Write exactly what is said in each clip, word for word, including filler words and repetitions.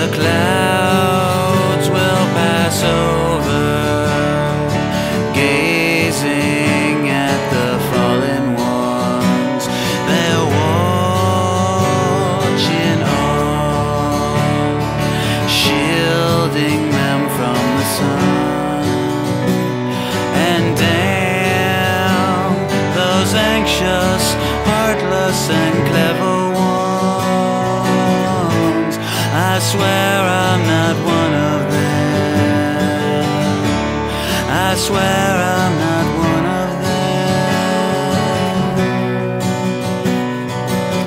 the clouds will pass over, gazing at the fallen ones. They're watching on, shielding them from the sun. And damn those anxious, heartless and clever. I swear I'm not one of them. I swear I'm not one of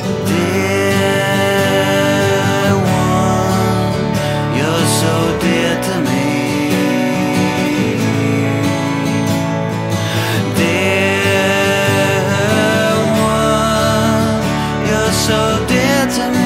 them. Dear one, you're so dear to me. Dear one, you're so dear to me.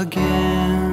Again.